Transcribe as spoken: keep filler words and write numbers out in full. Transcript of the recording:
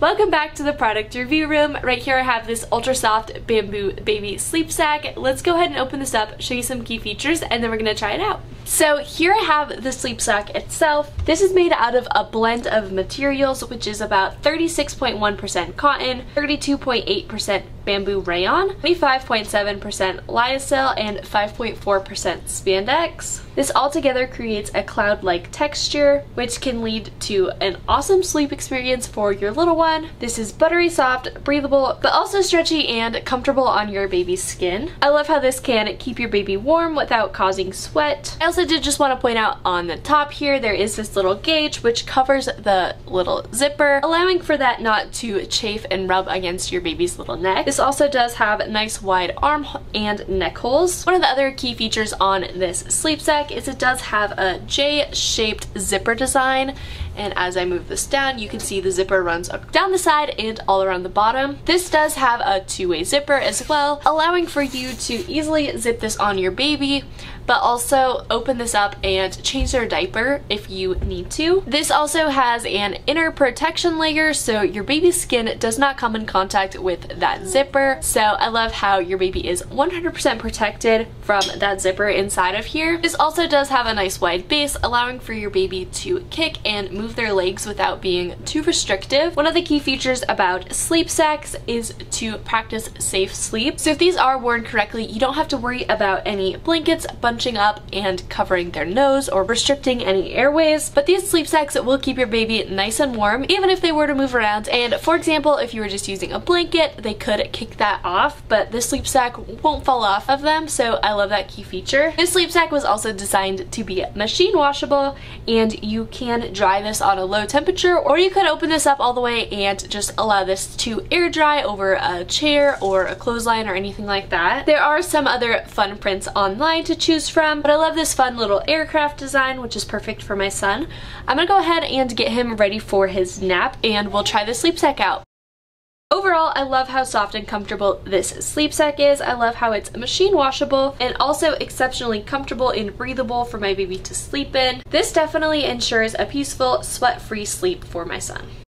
Welcome back to the product review room. Right here I have this ultra soft bamboo baby sleep sack. Let's go ahead and open this up, show you some key features, and then we're gonna try it out. So here I have the sleep sack itself. This is made out of a blend of materials, which is about thirty-six point one percent cotton, thirty-two point eight percent bamboo rayon, twenty-five point seven percent lyocell, and five point four percent spandex. This altogether creates a cloud-like texture, which can lead to an awesome sleep experience for your little one. This is buttery soft, breathable, but also stretchy and comfortable on your baby's skin. I love how this can keep your baby warm without causing sweat. I also did just want to point out on the top here, there is this little gauge which covers the little zipper, allowing for that not to chafe and rub against your baby's little neck. This also does have nice wide arm and neck holes. One of the other key features on this sleep sack is it does have a J-shaped zipper design, and as I move this down, you can see the zipper runs up down the side and all around the bottom. This does have a two-way zipper as well, allowing for you to easily zip this on your baby, but also open this up and change their diaper if you need to. This also has an inner protection layer, so your baby's skin does not come in contact with that zipper. So I love how your baby is one hundred percent protected from that zipper inside of here. This also does have a nice wide base, allowing for your baby to kick and move their legs without being too restrictive. One of the key features about sleep sacks is to practice safe sleep. So if these are worn correctly, you don't have to worry about any blankets, bundles, up and covering their nose or restricting any airways, but these sleep sacks will keep your baby nice and warm even if they were to move around. And for example, if you were just using a blanket, they could kick that off, but this sleep sack won't fall off of them, so I love that key feature. This sleep sack was also designed to be machine washable, and you can dry this on a low temperature, or you could open this up all the way and just allow this to air dry over a chair or a clothesline or anything like that. There are some other fun prints online to choose from, but I love this fun little aircraft design, which is perfect for my son. I'm gonna go ahead and get him ready for his nap, and we'll try the sleep sack out. Overall, I love how soft and comfortable this sleep sack is. I love how it's machine washable and also exceptionally comfortable and breathable for my baby to sleep in. This definitely ensures a peaceful, sweat-free sleep for my son.